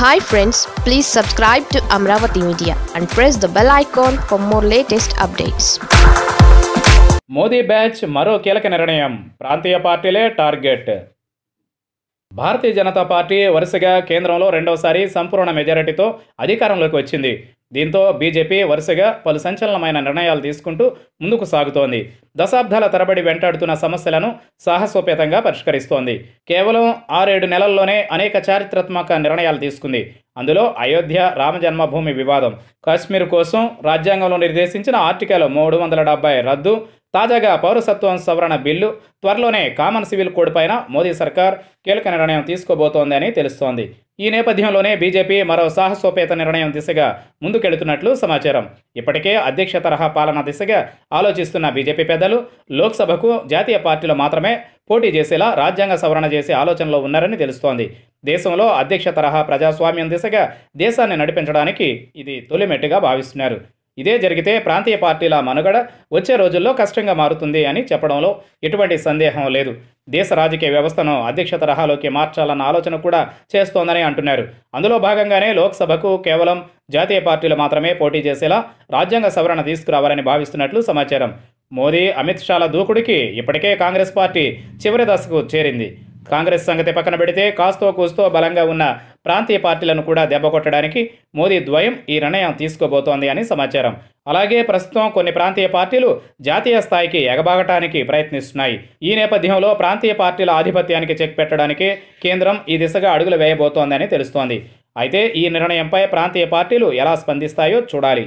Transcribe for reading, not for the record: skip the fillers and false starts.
Hi friends, please subscribe to Amravati Media and press the bell icon for more latest updates. Modi batch మరో కీలక నిర్ణయం, ప్రాంతీయ పార్టీలే target. Bharatiya Janata Party వరుసగా కేంద్రంలో రెండోసారి సంపూర్ణ మెజారిటీతో అధికారంలోకి వచ్చింది. దీంతో బీజేపీ వరుసగా పలు సంచలనమైన నిర్ణయాలు తీసుకుంటూ ముందుకు సాగుతోంది. దశాబ్దాల తరబడి వెంటాడుతున్న సమస్యలను సాహసోపేతంగా పరిష్కరిస్తోంది. కేవలం 6-7 నెలల్లోనే అనేక చారిత్రాత్మక నిర్ణయాలు తీసుకుంది. అందులో అయోధ్య రామజన్మభూమి వివాదం, కాశ్మీర్ కోసం రాజ్యాంగంలో నిర్దేశించిన ఆర్టికల్ 370 రద్దు, తాజాగా పౌరసత్వం సవరణ బిల్లు, త్వరలోనే కామన్ సివిల్ కోడ్ పైన మోదీ సర్కార్ కీలక నిర్ణయం తీసుకోబోతోందని తెలుస్తోంది. ఈ నేపథ్యంలోనే బీజేపీ మరో సాహసోపేత నిర్ణయం దిశగా ముందుకెళుతున్నట్లు సమాచారం. ఇప్పటికే అధ్యక్ష తరహా పాలన దిశగా ఆలోచిస్తున్న బీజేపీ పెద్దలు లోక్సభకు జాతీయ పార్టీలో మాత్రమే పోటీ చేసేలా రాజ్యాంగ సవరణ చేసే ఆలోచనలో ఉన్నారని తెలుస్తోంది. దేశంలో అధ్యక్ష తరహా ప్రజాస్వామ్యం దిశగా దేశాన్ని నడిపించడానికి ఇది తొలిమెట్టుగా భావిస్తున్నారు. ఇదే జరిగితే ప్రాంతీయ పార్టీల మనుగడ వచ్చే రోజుల్లో కష్టంగా మారుతుంది అని చెప్పడంలో ఎటువంటి సందేహం లేదు. దేశ రాజకీయ వ్యవస్థను అధ్యక్ష తరహాలోకి మార్చాలన్న ఆలోచన కూడా చేస్తోందని అంటున్నారు. అందులో భాగంగానే లోక్సభకు కేవలం జాతీయ పార్టీలు మాత్రమే పోటీ చేసేలా రాజ్యాంగ సవరణ తీసుకురావాలని భావిస్తున్నట్లు సమాచారం. మోదీ అమిత్ షాల దూకుడికి ఇప్పటికే కాంగ్రెస్ పార్టీ చివరి దశకు చేరింది. కాంగ్రెస్ సంగతి పక్కన పెడితే కాస్తో కూస్తో బలంగా ఉన్న ప్రాంతీయ పార్టీలను కూడా దెబ్బకొట్టడానికి మోదీ ద్వయం ఈ నిర్ణయం తీసుకోబోతోంది అని సమాచారం. అలాగే ప్రస్తుతం కొన్ని ప్రాంతీయ పార్టీలు జాతీయ స్థాయికి ఎగబాగటానికి ప్రయత్నిస్తున్నాయి. ఈ నేపథ్యంలో ప్రాంతీయ పార్టీల ఆధిపత్యానికి చెక్ పెట్టడానికి కేంద్రం ఈ దిశగా అడుగులు వేయబోతోందని తెలుస్తోంది. అయితే ఈ నిర్ణయంపై ప్రాంతీయ పార్టీలు ఎలా స్పందిస్తాయో చూడాలి.